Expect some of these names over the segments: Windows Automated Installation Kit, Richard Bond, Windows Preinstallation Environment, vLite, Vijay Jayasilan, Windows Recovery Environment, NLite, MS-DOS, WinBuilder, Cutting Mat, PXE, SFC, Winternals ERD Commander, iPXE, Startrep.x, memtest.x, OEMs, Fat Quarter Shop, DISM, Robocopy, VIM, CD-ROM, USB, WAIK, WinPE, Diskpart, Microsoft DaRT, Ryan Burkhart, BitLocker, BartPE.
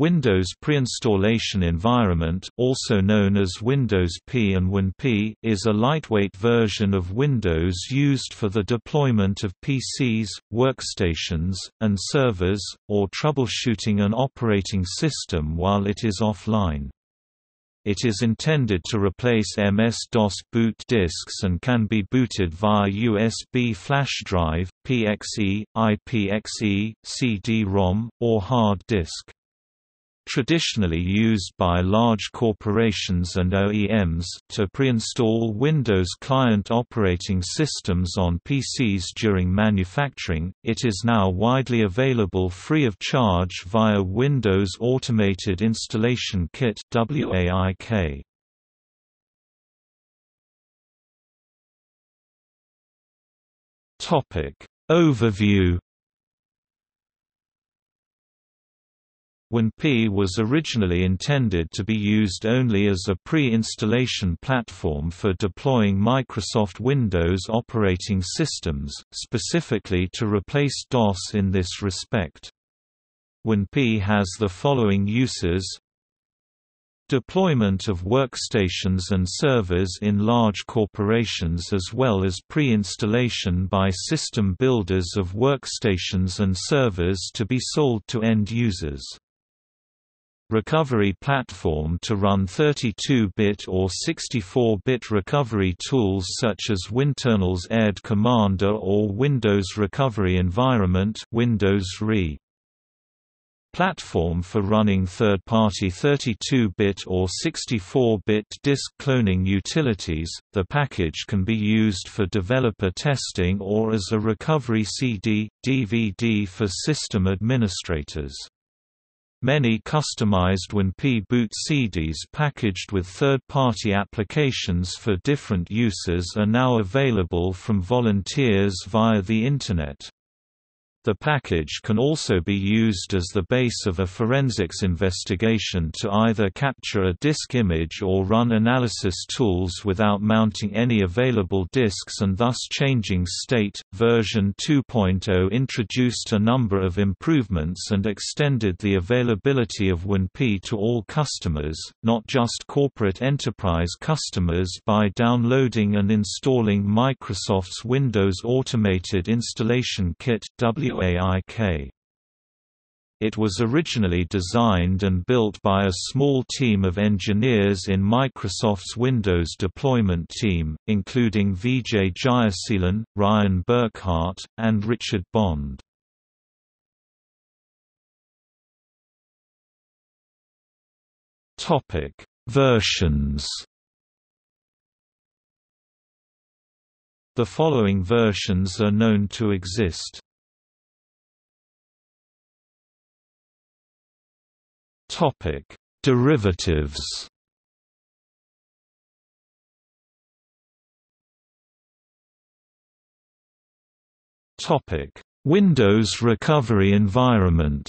Windows Preinstallation Environment, also known as Windows PE and WinPE, is a lightweight version of Windows used for the deployment of PCs, workstations, and servers, or troubleshooting an operating system while it is offline. It is intended to replace MS-DOS boot disks and can be booted via USB flash drive, PXE, iPXE, CD-ROM, or hard disk. Traditionally used by large corporations and OEMs, to pre-install Windows client operating systems on PCs during manufacturing, it is now widely available free of charge via Windows Automated Installation Kit (WAIK). Overview. WinPE was originally intended to be used only as a pre-installation platform for deploying Microsoft Windows operating systems, specifically to replace DOS in this respect. WinPE has the following uses: deployment of workstations and servers in large corporations, as well as pre-installation by system builders of workstations and servers to be sold to end users. Recovery platform to run 32-bit or 64-bit recovery tools such as Winternals ERD Commander or Windows Recovery Environment (Windows RE). Platform for running third-party 32-bit or 64-bit disk cloning utilities. The package can be used for developer testing or as a recovery CD/DVD for system administrators. Many customized WinPE boot CDs packaged with third-party applications for different uses are now available from volunteers via the Internet. The package can also be used as the base of a forensics investigation to either capture a disk image or run analysis tools without mounting any available disks and thus changing state. Version 2.0 introduced a number of improvements and extended the availability of WinPE to all customers, not just corporate enterprise customers, by downloading and installing Microsoft's Windows Automated Installation Kit (WAIK). It was originally designed and built by a small team of engineers in Microsoft's Windows deployment team, including Vijay Jayasilan, Ryan Burkhart, and Richard Bond. Topic: Versions. The following versions are known to exist. Topic: Derivatives. Topic: Windows Recovery Environment.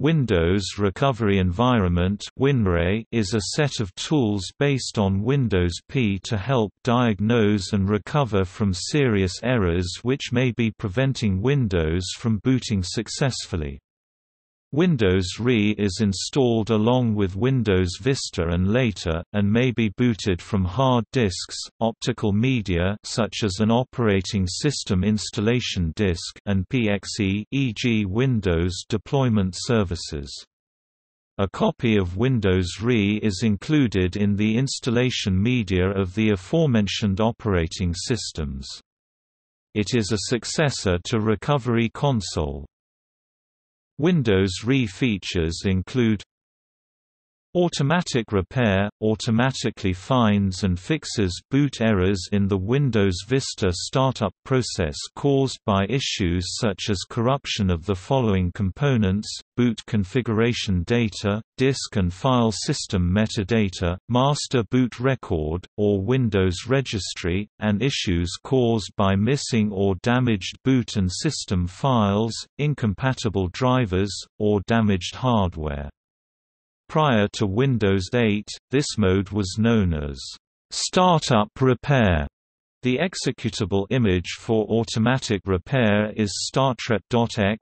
Windows Recovery Environment (WinRE) is a set of tools based on Windows PE to help diagnose and recover from serious errors which may be preventing Windows from booting successfully. Windows RE is installed along with Windows Vista and later, and may be booted from hard disks, optical media such as an operating system installation disk, and PXE, e.g. Windows Deployment Services. A copy of Windows RE is included in the installation media of the aforementioned operating systems. It is a successor to Recovery Console. Windows RE features include automatic repair, automatically finds and fixes boot errors in the Windows Vista startup process caused by issues such as corruption of the following components: boot configuration data, disk and file system metadata, master boot record, or Windows registry, and issues caused by missing or damaged boot and system files, incompatible drivers, or damaged hardware. Prior to Windows 8, this mode was known as startup repair. The executable image for automatic repair is Startrep.x.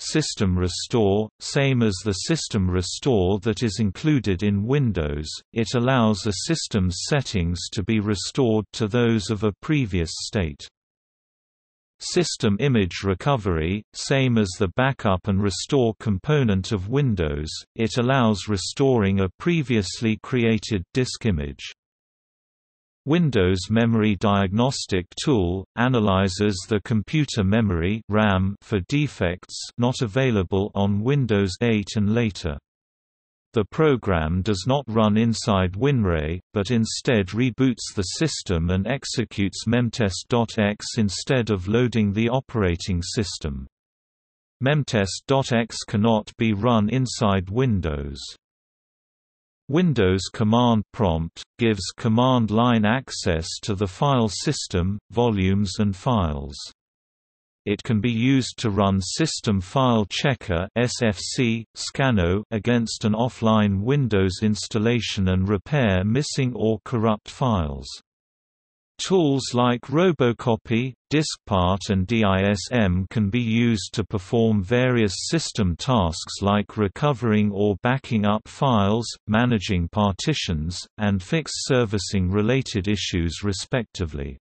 System Restore – same as the System Restore that is included in Windows, it allows a system's settings to be restored to those of a previous state. System Image Recovery – same as the Backup and Restore component of Windows, it allows restoring a previously created disk image. Windows Memory Diagnostic Tool – analyzes the computer memory RAM for defects not available on Windows 8 and later. The program does not run inside WinRAR, but instead reboots the system and executes memtest.x instead of loading the operating system. Memtest.x cannot be run inside Windows. Windows Command Prompt – gives command line access to the file system, volumes and files. It can be used to run System File Checker (SFC), Scano against an offline Windows installation and repair missing or corrupt files. Tools like Robocopy, Diskpart and DISM can be used to perform various system tasks like recovering or backing up files, managing partitions, and fix servicing-related issues respectively.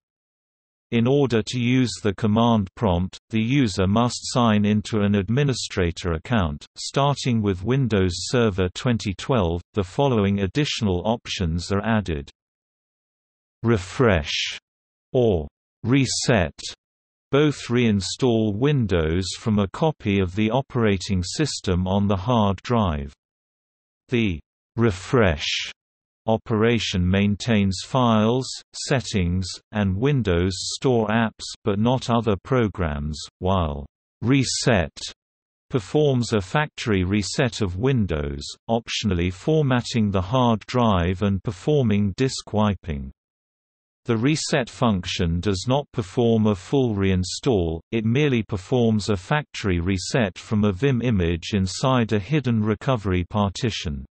In order to use the command prompt, the user must sign into an administrator account. Starting with Windows Server 2012, the following additional options are added. Refresh or reset both reinstall Windows from a copy of the operating system on the hard drive. The refresh operation maintains files, settings, and Windows Store apps but not other programs, while reset performs a factory reset of Windows, optionally formatting the hard drive and performing disk wiping. The reset function does not perform a full reinstall, it merely performs a factory reset from a VIM image inside a hidden recovery partition.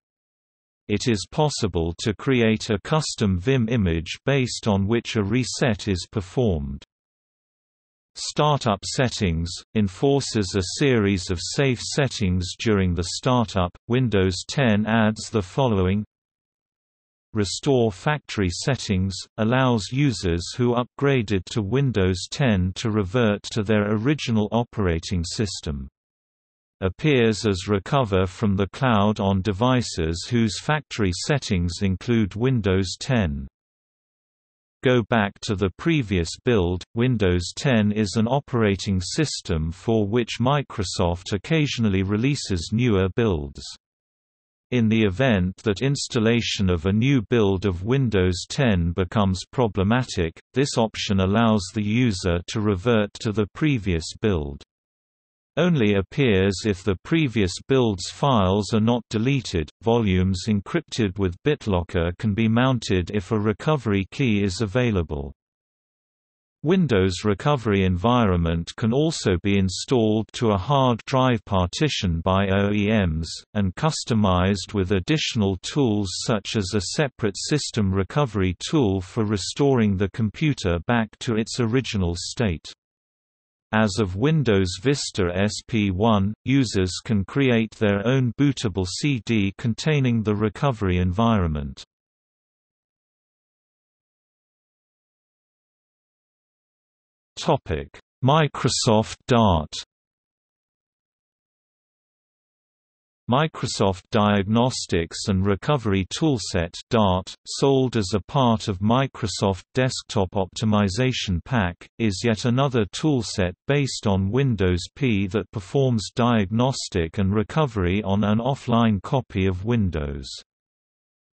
It is possible to create a custom VIM image based on which a reset is performed. Startup Settings – enforces a series of safe settings during the startup. Windows 10 adds the following. Restore factory settings allows users who upgraded to Windows 10 to revert to their original operating system. Appears as Recover from the Cloud on devices whose factory settings include Windows 10. Go back to the previous build. Windows 10 is an operating system for which Microsoft occasionally releases newer builds. In the event that installation of a new build of Windows 10 becomes problematic, this option allows the user to revert to the previous build. Only appears if the previous build's files are not deleted. Volumes encrypted with BitLocker can be mounted if a recovery key is available. Windows Recovery Environment can also be installed to a hard drive partition by OEMs, and customized with additional tools such as a separate system recovery tool for restoring the computer back to its original state. As of Windows Vista SP1, users can create their own bootable CD containing the recovery environment. Microsoft DaRT. Microsoft Diagnostics and Recovery Toolset (DaRT), sold as a part of Microsoft Desktop Optimization Pack, is yet another toolset based on Windows PE that performs diagnostic and recovery on an offline copy of Windows.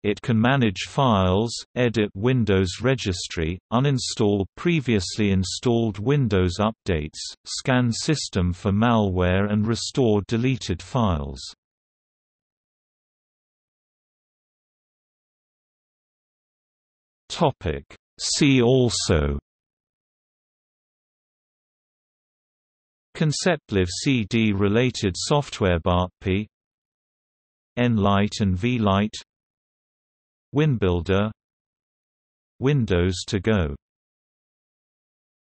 It can manage files, edit Windows registry, uninstall previously installed Windows updates, scan system for malware and restore deleted files. See also ConceptLive CD-related software BartPE, NLite and vLite, WinBuilder, Windows to Go.